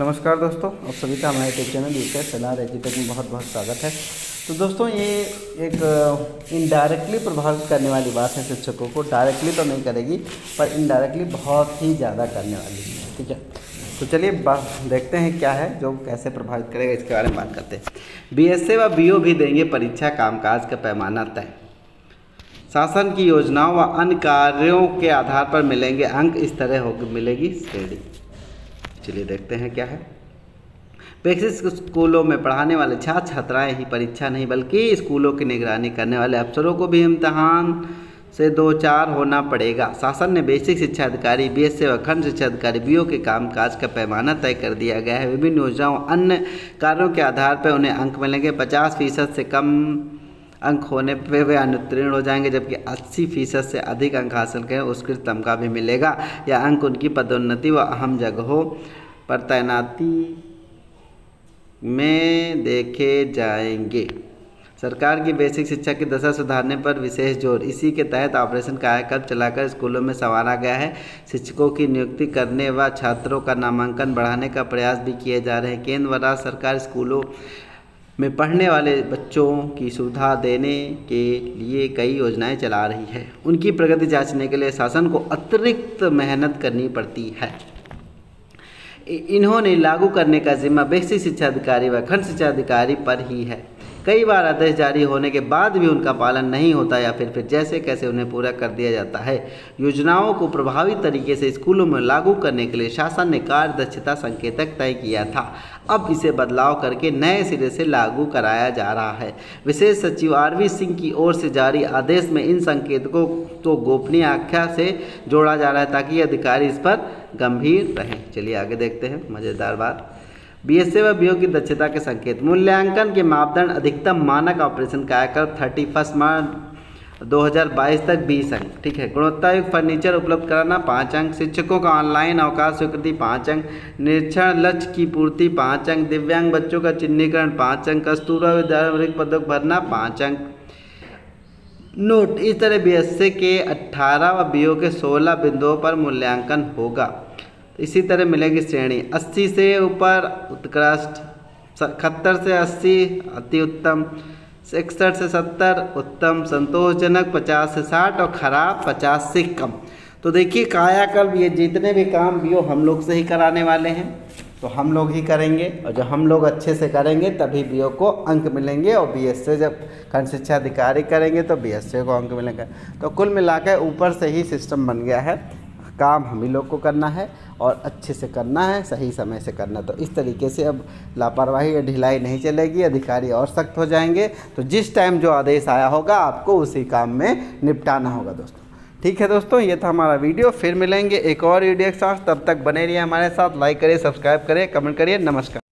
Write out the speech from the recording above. नमस्कार दोस्तों, आप सभी का हमारे यूट्यूब चैनल बीएसए सलाह एजी तक में बहुत बहुत स्वागत है। तो दोस्तों, ये एक इनडायरेक्टली प्रभावित करने वाली बात है शिक्षकों को। डायरेक्टली तो नहीं करेगी, पर इनडायरेक्टली बहुत ही ज़्यादा करने वाली है। ठीक है, तो चलिए देखते हैं क्या है जो कैसे प्रभावित करेगा, इसके बारे में बात करते हैं। बीएसए व बीओ भी देंगे परीक्षा कामकाज का पैमाना तय। शासन की योजनाओं व अन्य कार्यों के आधार पर मिलेंगे अंक, इस तरह होगी मिलेगी श्रेणी। चलिए देखते हैं क्या है। बेसिक स्कूलों में पढ़ाने वाले छात्र छात्राएँ ही परीक्षा नहीं बल्कि स्कूलों की निगरानी करने वाले अफसरों को भी इम्तहान से दो चार होना पड़ेगा। शासन ने बेसिक शिक्षा अधिकारी बीएसए व खंड शिक्षा अधिकारी बीओ के कामकाज का पैमाना तय कर दिया गया है। विभिन्न योजनाओं अन्य कार्यों के आधार पर उन्हें अंक मिलेंगे। 50% से कम अंक होने पर वे अनुत्तीर्ण हो जाएंगे, जबकि 80% से अधिक अंक हासिल करें उत्कृष्ट तमगा भी मिलेगा। यह अंक उनकी पदोन्नति व अहम जगहों पर तैनाती में देखे जाएंगे। सरकार की बेसिक शिक्षा की दशा सुधारने पर विशेष जोर, इसी के तहत ऑपरेशन कायाकल्प चलाकर स्कूलों में संवारा गया है। शिक्षकों की नियुक्ति करने व छात्रों का नामांकन बढ़ाने का प्रयास भी किए जा रहे हैं। केंद्र व राज्य सरकार स्कूलों में पढ़ने वाले बच्चों की सुविधा देने के लिए कई योजनाएं चला रही है। उनकी प्रगति जाँचने के लिए शासन को अतिरिक्त मेहनत करनी पड़ती है। इन्होंने लागू करने का जिम्मा बेसिक शिक्षा अधिकारी व खंड शिक्षा अधिकारी पर ही है। कई बार आदेश जारी होने के बाद भी उनका पालन नहीं होता या फिर जैसे कैसे उन्हें पूरा कर दिया जाता है। योजनाओं को प्रभावी तरीके से स्कूलों में लागू करने के लिए शासन ने कार्यदक्षता संकेतक तय किया था। अब इसे बदलाव करके नए सिरे से लागू कराया जा रहा है। विशेष सचिव आरवी सिंह की ओर से जारी आदेश में इन संकेतकों को गोपनीय आख्या से जोड़ा जा रहा है ताकि अधिकारी इस पर गंभीर रहें। चलिए आगे देखते हैं मज़ेदार बात। बीएसए व बीओ की दक्षता के संकेत। मूल्यांकन के मापदंड अधिकतम मानक ऑपरेशन कायाकल्प 31 मार्च 2022 तक 20 अंक। ठीक है, गुणवत्तायुक्त फर्नीचर उपलब्ध कराना 5 अंक। शिक्षकों का ऑनलाइन अवकाश स्वीकृति 5 अंक। निरीक्षण लक्ष्य की पूर्ति 5 अंक। दिव्यांग बच्चों का चिन्हीकरण 5 अंक। कस्तूरा विद्यालय वर्ग पदक भरना 5 अंक। नोट, इस तरह बीएसए के 18 व बीओ के 16 बिंदुओं पर मूल्यांकन होगा। इसी तरह मिलेगी श्रेणी। 80 से ऊपर उत्कृष्ट, 71 से 80 अति उत्तम, 61 से 70 उत्तम, संतोषजनक 50 से 60 और खराब 50 से कम। तो देखिए, कायाकल्प ये जितने भी काम बीओ हम लोग से ही कराने वाले हैं, तो हम लोग ही करेंगे। और जब हम लोग अच्छे से करेंगे तभी बीओ को अंक मिलेंगे, और बीएसए जब खंड शिक्षा अधिकारी करेंगे तो बीएसए को अंक मिलेंगे। तो कुल मिलाकर ऊपर से ही सिस्टम बन गया है। काम हम ही लोग को करना है और अच्छे से करना है, सही समय से करना। तो इस तरीके से अब लापरवाही या ढिलाई नहीं चलेगी, अधिकारी और सख्त हो जाएंगे। तो जिस टाइम जो आदेश आया होगा आपको उसी काम में निपटाना होगा दोस्तों। ठीक है दोस्तों, ये था हमारा वीडियो। फिर मिलेंगे एक और वीडियो के साथ, तब तक बने रहिए हमारे साथ। लाइक करिए, सब्सक्राइब करिए, कमेंट करिए। नमस्कार।